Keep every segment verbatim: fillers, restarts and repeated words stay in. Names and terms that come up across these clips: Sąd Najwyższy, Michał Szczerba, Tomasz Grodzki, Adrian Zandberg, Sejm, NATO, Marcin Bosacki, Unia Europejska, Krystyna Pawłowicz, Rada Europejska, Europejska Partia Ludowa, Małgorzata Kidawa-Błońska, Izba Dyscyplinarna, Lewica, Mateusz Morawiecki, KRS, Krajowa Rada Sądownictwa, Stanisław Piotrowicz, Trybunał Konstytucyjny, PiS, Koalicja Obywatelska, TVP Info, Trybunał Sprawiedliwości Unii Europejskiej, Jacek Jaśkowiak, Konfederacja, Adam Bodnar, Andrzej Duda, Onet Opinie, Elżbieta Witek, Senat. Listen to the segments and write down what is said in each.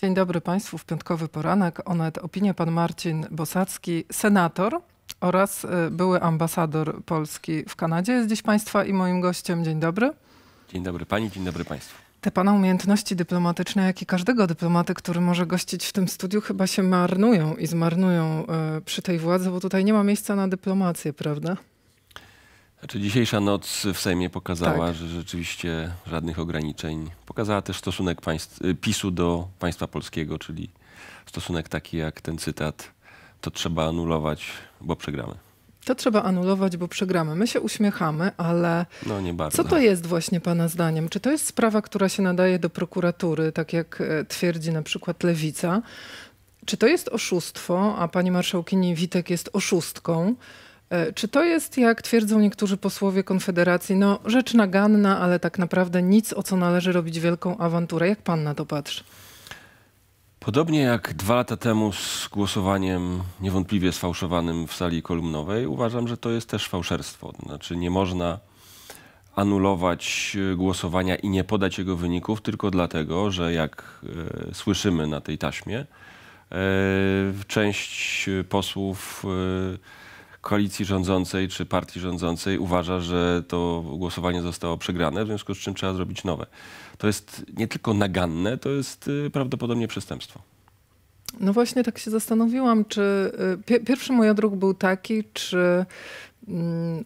Dzień dobry Państwu, w piątkowy poranek. Onet Opinie, pan Marcin Bosacki, senator oraz były ambasador Polski w Kanadzie. Jest dziś Państwa i moim gościem. Dzień dobry. Dzień dobry Pani, dzień dobry Państwu. Te Pana umiejętności dyplomatyczne, jak i każdego dyplomaty, który może gościć w tym studiu, chyba się marnują i zmarnują przy tej władzy, bo tutaj nie ma miejsca na dyplomację, prawda? Znaczy, dzisiejsza noc w Sejmie pokazała, tak, że rzeczywiście żadnych ograniczeń. Pokazała też stosunek państw, PiSu do państwa polskiego, czyli stosunek taki jak ten cytat, to trzeba anulować, bo przegramy. To trzeba anulować, bo przegramy. My się uśmiechamy, ale no, nie bardzo. Co to jest właśnie Pana zdaniem? Czy to jest sprawa, która się nadaje do prokuratury, tak jak twierdzi na przykład Lewica? Czy to jest oszustwo, a pani marszałkini Witek jest oszustką? Czy to jest, jak twierdzą niektórzy posłowie Konfederacji, no rzecz naganna, ale tak naprawdę nic, o co należy robić wielką awanturę? Jak pan na to patrzy? Podobnie jak dwa lata temu z głosowaniem niewątpliwie sfałszowanym w sali kolumnowej, uważam, że to jest też fałszerstwo. Znaczy nie można anulować głosowania i nie podać jego wyników tylko dlatego, że jak e, słyszymy na tej taśmie, e, część posłów e, koalicji rządzącej czy partii rządzącej uważa, że to głosowanie zostało przegrane, w związku z czym trzeba zrobić nowe. To jest nie tylko naganne, to jest prawdopodobnie przestępstwo. No właśnie tak się zastanowiłam, czy pi- pierwszy mój odruch był taki, czy mm,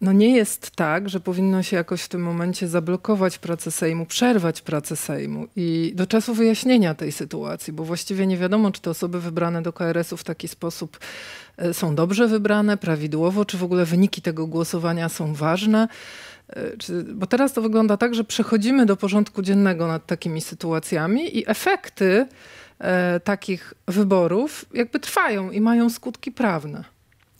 no nie jest tak, że powinno się jakoś w tym momencie zablokować pracę Sejmu, przerwać pracę Sejmu i do czasu wyjaśnienia tej sytuacji, bo właściwie nie wiadomo, czy te osoby wybrane do K R S-u w taki sposób są dobrze wybrane, prawidłowo, czy w ogóle wyniki tego głosowania są ważne. Bo teraz to wygląda tak, że przechodzimy do porządku dziennego nad takimi sytuacjami i efekty e, takich wyborów jakby trwają i mają skutki prawne.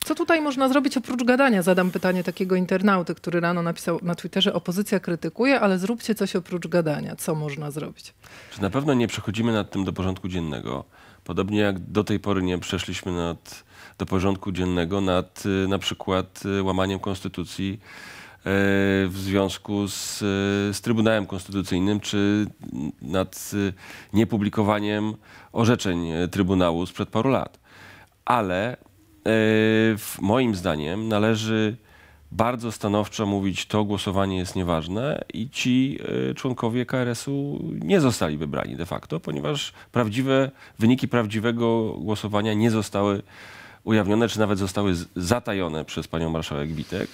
Co tutaj można zrobić oprócz gadania? Zadam pytanie takiego internauty, który rano napisał na Twitterze: opozycja krytykuje, ale zróbcie coś oprócz gadania. Co można zrobić? Czy na pewno nie przechodzimy nad tym do porządku dziennego. Podobnie jak do tej pory nie przeszliśmy nad, do porządku dziennego nad na przykład łamaniem konstytucji w związku z, z Trybunałem Konstytucyjnym, czy nad niepublikowaniem orzeczeń Trybunału sprzed paru lat. Ale w moim zdaniem należy bardzo stanowczo mówić, to głosowanie jest nieważne i ci członkowie K R S-u nie zostali wybrani de facto, ponieważ prawdziwe, wyniki prawdziwego głosowania nie zostały ujawnione, czy nawet zostały zatajone przez panią marszałek Witek.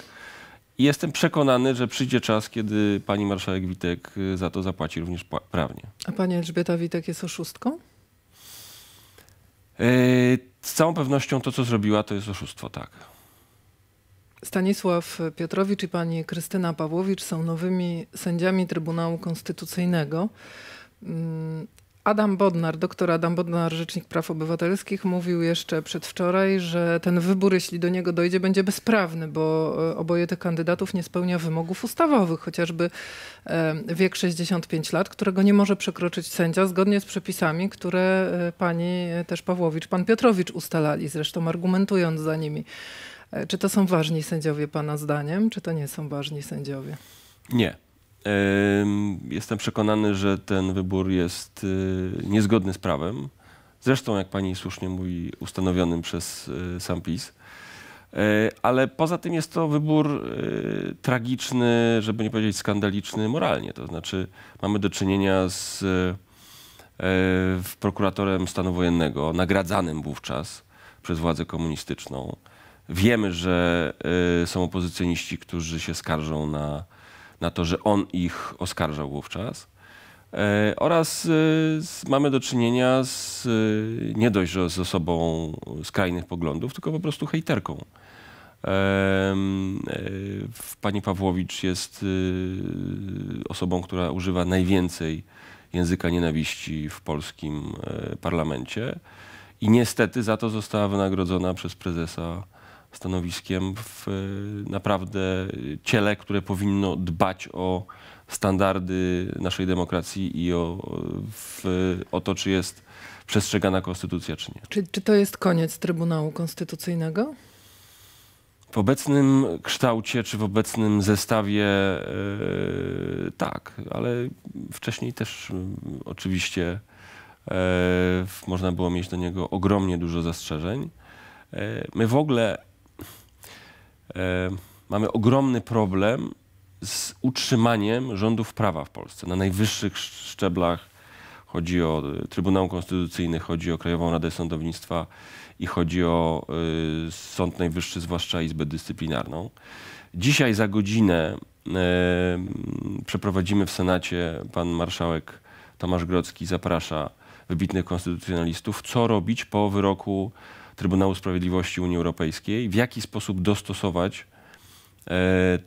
I jestem przekonany, że przyjdzie czas, kiedy pani marszałek Witek za to zapłaci również prawnie. A pani Elżbieta Witek jest oszustką? Yy, z całą pewnością to, co zrobiła, to jest oszustwo, tak. Stanisław Piotrowicz i pani Krystyna Pawłowicz są nowymi sędziami Trybunału Konstytucyjnego. Adam Bodnar, doktor Adam Bodnar, rzecznik praw obywatelskich, mówił jeszcze przedwczoraj, że ten wybór, jeśli do niego dojdzie, będzie bezprawny, bo oboje tych kandydatów nie spełnia wymogów ustawowych, chociażby wiek sześćdziesiąt pięć lat, którego nie może przekroczyć sędzia zgodnie z przepisami, które pani też Pawłowicz, pan Piotrowicz ustalali, zresztą argumentując za nimi. Czy to są ważni sędziowie pana zdaniem, czy to nie są ważni sędziowie? Nie. Jestem przekonany, że ten wybór jest niezgodny z prawem. Zresztą, jak pani słusznie mówi, ustanowionym przez sam PiS. Ale poza tym jest to wybór tragiczny, żeby nie powiedzieć skandaliczny moralnie. To znaczy mamy do czynienia z prokuratorem stanu wojennego, nagradzanym wówczas przez władzę komunistyczną. Wiemy, że y, są opozycjoniści, którzy się skarżą na, na to, że on ich oskarżał wówczas. Y, oraz y, z, mamy do czynienia z, y, nie dość, że z osobą skrajnych poglądów, tylko po prostu hejterką. Y, y, pani Pawłowicz jest y, osobą, która używa najwięcej języka nienawiści w polskim y, parlamencie i niestety za to została wynagrodzona przez prezesa stanowiskiem w naprawdę ciele, które powinno dbać o standardy naszej demokracji i o, w, o to, czy jest przestrzegana konstytucja, czy nie. Czy, czy to jest koniec Trybunału Konstytucyjnego? W obecnym kształcie, czy w obecnym zestawie yy, tak, ale wcześniej też yy, oczywiście Można było mieć do niego ogromnie dużo zastrzeżeń. My w ogóle mamy ogromny problem z utrzymaniem rządów prawa w Polsce. Na najwyższych szczeblach chodzi o Trybunał Konstytucyjny, chodzi o Krajową Radę Sądownictwa i chodzi o Sąd Najwyższy, zwłaszcza Izbę Dyscyplinarną. Dzisiaj za godzinę przeprowadzimy w Senacie, pan marszałek Tomasz Grodzki zaprasza wybitnych konstytucjonalistów, co robić po wyroku Trybunału Sprawiedliwości Unii Europejskiej, w jaki sposób dostosować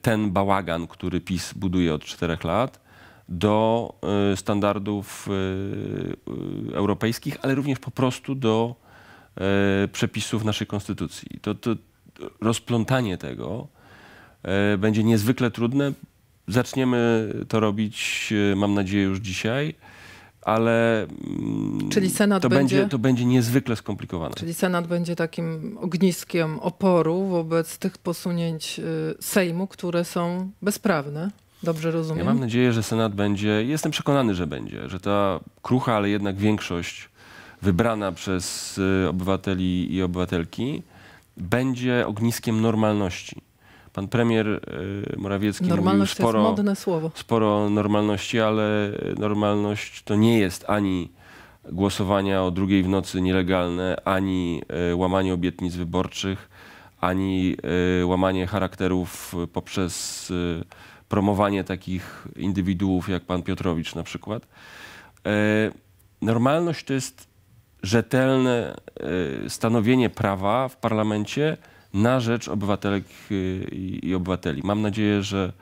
ten bałagan, który PiS buduje od czterech lat, do standardów europejskich, ale również po prostu do przepisów naszej konstytucji. To, to rozplątanie tego będzie niezwykle trudne. Zaczniemy to robić, mam nadzieję, już dzisiaj, ale czyli Senat to, będzie, będzie, to będzie niezwykle skomplikowane. Czyli Senat będzie takim ogniskiem oporu wobec tych posunięć Sejmu, które są bezprawne. Dobrze rozumiem? Ja mam nadzieję, że Senat będzie, jestem przekonany, że będzie, że ta krucha, ale jednak większość wybrana przez obywateli i obywatelki będzie ogniskiem normalności. Pan premier Morawiecki normalność mówił sporo, to jest modne słowo. sporo normalności, ale normalność to nie jest ani głosowania o drugiej w nocy nielegalne, ani łamanie obietnic wyborczych, ani łamanie charakterów poprzez promowanie takich indywiduów jak pan Piotrowicz na przykład. Normalność to jest rzetelne stanowienie prawa w parlamencie na rzecz obywatelek i obywateli. Mam nadzieję, że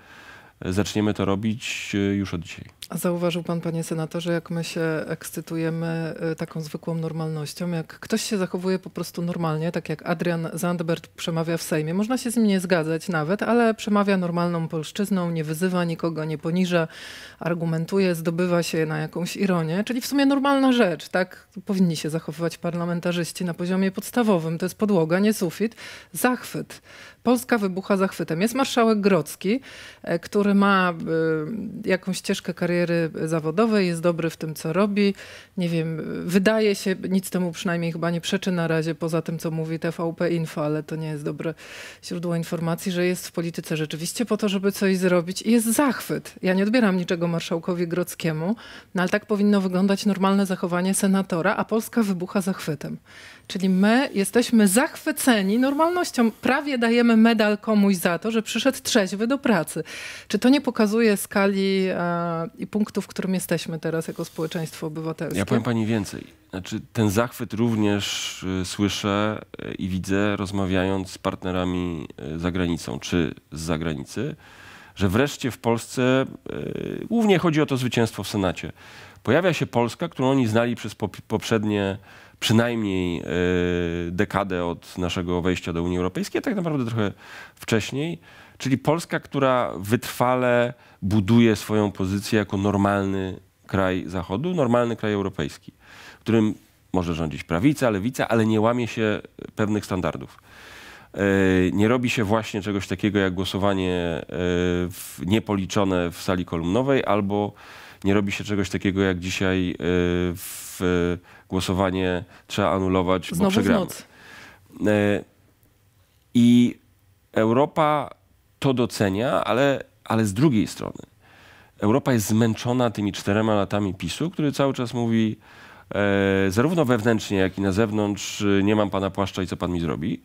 zaczniemy to robić już od dzisiaj. A zauważył pan, panie senatorze, jak my się ekscytujemy taką zwykłą normalnością, jak ktoś się zachowuje po prostu normalnie, tak jak Adrian Zandberg przemawia w Sejmie. Można się z nim nie zgadzać nawet, ale przemawia normalną polszczyzną, nie wyzywa nikogo, nie poniża, argumentuje, zdobywa się na jakąś ironię. Czyli w sumie normalna rzecz, tak powinni się zachowywać parlamentarzyści na poziomie podstawowym. To jest podłoga, nie sufit. Zachwyt. Polska wybucha zachwytem. Jest marszałek Grodzki, który ma y, jakąś ścieżkę kariery zawodowej, jest dobry w tym, co robi. Nie wiem, wydaje się, nic temu przynajmniej chyba nie przeczy na razie, poza tym, co mówi T V P Info, ale to nie jest dobre źródło informacji, że jest w polityce rzeczywiście po to, żeby coś zrobić i jest zachwyt. Ja nie odbieram niczego marszałkowi Grodzkiemu, no ale tak powinno wyglądać normalne zachowanie senatora, a Polska wybucha zachwytem. Czyli my jesteśmy zachwyceni normalnością. Prawie dajemy medal komuś za to, że przyszedł trzeźwy do pracy. Czy to nie pokazuje skali a, i punktu, w którym jesteśmy teraz jako społeczeństwo obywatelskie? Ja powiem pani więcej. Znaczy, ten zachwyt również y, słyszę i widzę, rozmawiając z partnerami y, za granicą czy z zagranicy, że wreszcie w Polsce, y, głównie chodzi o to zwycięstwo w Senacie, pojawia się Polska, którą oni znali przez pop poprzednie przynajmniej y, dekadę od naszego wejścia do Unii Europejskiej, tak naprawdę trochę wcześniej, czyli Polska, która wytrwale buduje swoją pozycję jako normalny kraj Zachodu, normalny kraj europejski, którym może rządzić prawica, lewica, ale nie łamie się pewnych standardów. Y, nie robi się właśnie czegoś takiego jak głosowanie y, niepoliczone w sali kolumnowej, albo nie robi się czegoś takiego jak dzisiaj y, w y, głosowanie trzeba anulować, bo przegramy. Y, I Europa to docenia, ale, ale z drugiej strony Europa jest zmęczona tymi czterema latami PiSu, który cały czas mówi y, zarówno wewnętrznie, jak i na zewnątrz y, nie mam pana płaszcza i co pan mi zrobi. Y,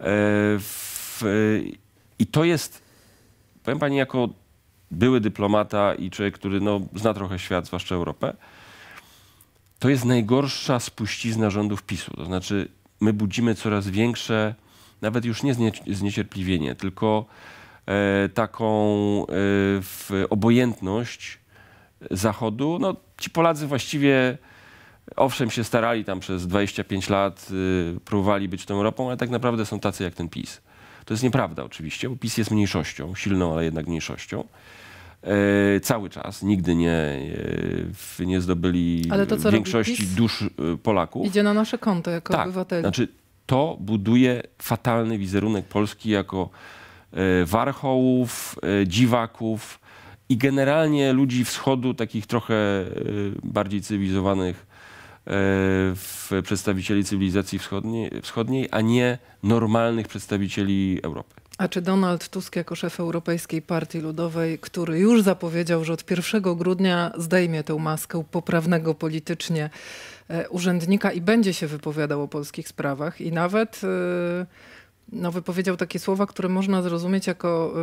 w, y, I to jest, powiem pani, jako były dyplomata i człowiek, który no, zna trochę świat, zwłaszcza Europę, to jest najgorsza spuścizna rządów PiSu. To znaczy my budzimy coraz większe, nawet już nie zniecierpliwienie, tylko e, taką e, w, obojętność Zachodu. No, ci Polacy właściwie, owszem, się starali tam przez dwadzieścia pięć lat, y, próbowali być tą Europą, ale tak naprawdę są tacy jak ten PiS. To jest nieprawda oczywiście, bo PiS jest mniejszością, silną, ale jednak mniejszością. E, cały czas, nigdy nie, e, nie zdobyli ale to, co większości dusz Polaków. Idzie na nasze konto jako tak, obywateli. Znaczy, to buduje fatalny wizerunek Polski jako e, warchołów, e, dziwaków i generalnie ludzi wschodu, takich trochę e, bardziej cywilizowanych w przedstawicieli cywilizacji wschodniej, wschodniej, a nie normalnych przedstawicieli Europy. A czy Donald Tusk jako szef Europejskiej Partii Ludowej, który już zapowiedział, że od pierwszego grudnia zdejmie tę maskę poprawnego politycznie urzędnika i będzie się wypowiadał o polskich sprawach i nawet no, wypowiedział takie słowa, które można zrozumieć jako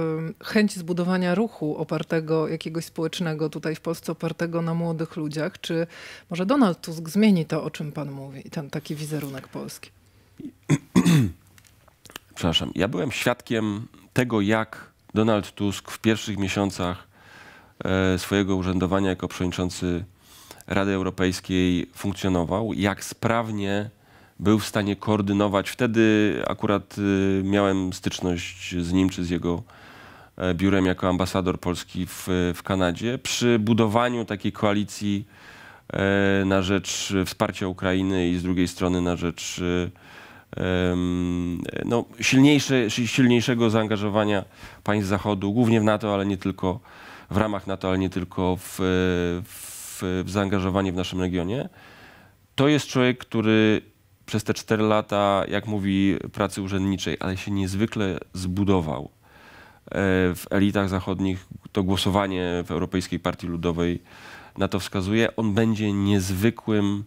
chęć zbudowania ruchu opartego, jakiegoś społecznego tutaj w Polsce, opartego na młodych ludziach. Czy może Donald Tusk zmieni to, o czym pan mówi, ten taki wizerunek Polski? Przepraszam, ja byłem świadkiem tego, jak Donald Tusk w pierwszych miesiącach swojego urzędowania jako przewodniczący Rady Europejskiej funkcjonował, jak sprawnie był w stanie koordynować. Wtedy akurat miałem styczność z nim czy z jego biurem jako ambasador Polski w, w Kanadzie przy budowaniu takiej koalicji na rzecz wsparcia Ukrainy i z drugiej strony na rzecz no, silniejsze, silniejszego zaangażowania państw Zachodu, głównie w NATO, ale nie tylko w ramach NATO, ale nie tylko w, w, w zaangażowanie w naszym regionie. To jest człowiek, który przez te cztery lata, jak mówi, pracy urzędniczej, ale się niezwykle zbudował. W elitach zachodnich to głosowanie w Europejskiej Partii Ludowej na to wskazuje. On będzie niezwykłym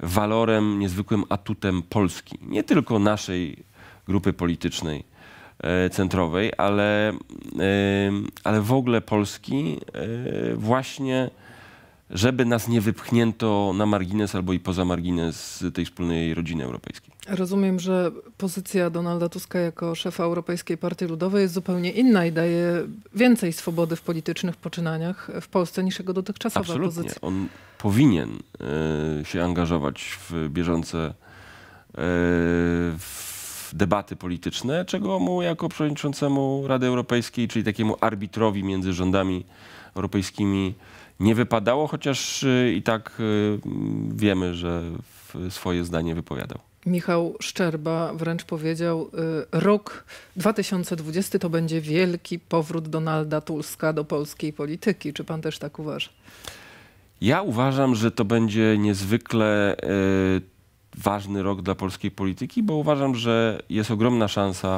walorem, niezwykłym atutem Polski. Nie tylko naszej grupy politycznej centrowej, ale, ale w ogóle Polski właśnie, żeby nas nie wypchnięto na margines albo i poza margines tej wspólnej rodziny europejskiej. Rozumiem, że pozycja Donalda Tuska jako szefa Europejskiej Partii Ludowej jest zupełnie inna i daje więcej swobody w politycznych poczynaniach w Polsce niż jego dotychczasowa Absolutnie. Pozycja. On powinien y, się angażować w bieżące y, w debaty polityczne, czego mu jako przewodniczącemu Rady Europejskiej, czyli takiemu arbitrowi między rządami europejskimi, nie wypadało, chociaż i tak wiemy, że swoje zdanie wypowiadał. Michał Szczerba wręcz powiedział, rok dwa tysiące dwudziesty to będzie wielki powrót Donalda Tuska do polskiej polityki. Czy pan też tak uważa? Ja uważam, że to będzie niezwykle ważny rok dla polskiej polityki, bo uważam, że jest ogromna szansa,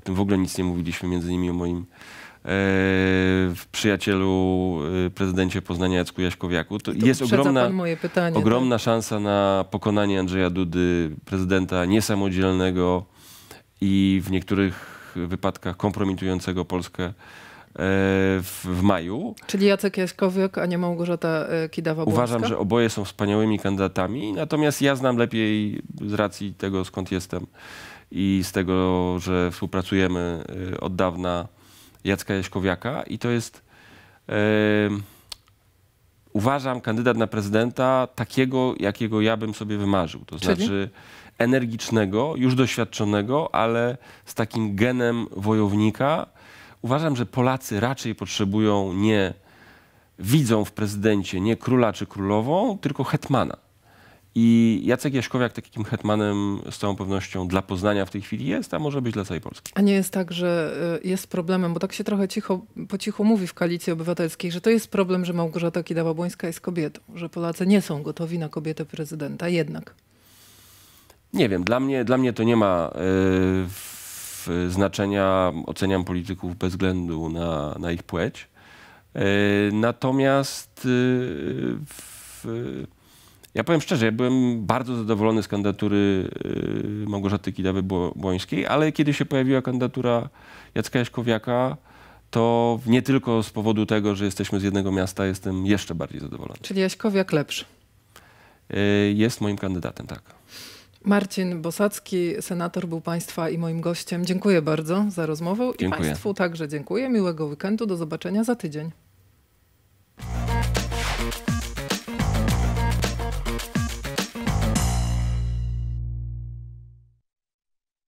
o tym w ogóle nic nie mówiliśmy, między innymi o moim w przyjacielu, prezydencie Poznania Jacku Jaśkowiaku. To jest ogromna, moje pytanie, ogromna tak? szansa na pokonanie Andrzeja Dudy, prezydenta niesamodzielnego i w niektórych wypadkach kompromitującego Polskę w, w maju. Czyli Jacek Jaśkowiak, a nie Małgorzata Kidawa-Błońska? Uważam, że oboje są wspaniałymi kandydatami, natomiast ja znam lepiej z racji tego, skąd jestem i z tego, że współpracujemy od dawna, Jacka Jaśkowiaka i to jest, yy, uważam, kandydat na prezydenta takiego, jakiego ja bym sobie wymarzył. To Czyli? znaczy energicznego, już doświadczonego, ale z takim genem wojownika. Uważam, że Polacy raczej potrzebują nie, widzą w prezydencie nie króla czy królową, tylko hetmana. I Jacek Jaśkowiak takim hetmanem z całą pewnością dla Poznania w tej chwili jest, a może być dla całej Polski. A nie jest tak, że jest problemem, bo tak się trochę cicho, po cichu mówi w Koalicji Obywatelskiej, że to jest problem, że Małgorzata Kidawa-Błońska jest kobietą, że Polacy nie są gotowi na kobietę prezydenta jednak. Nie wiem, dla mnie, dla mnie to nie ma yy, znaczenia, oceniam polityków bez względu na, na ich płeć. Yy, natomiast yy, w, ja powiem szczerze, ja byłem bardzo zadowolony z kandydatury Małgorzaty Kidawy-Błońskiej, ale kiedy się pojawiła kandydatura Jacka Jaśkowiaka, to nie tylko z powodu tego, że jesteśmy z jednego miasta, jestem jeszcze bardziej zadowolony. Czyli Jaśkowiak lepszy? Jest moim kandydatem, tak. Marcin Bosacki, senator, był państwa i moim gościem. Dziękuję bardzo za rozmowę. Dziękuję. I państwu także dziękuję. Miłego weekendu. Do zobaczenia za tydzień.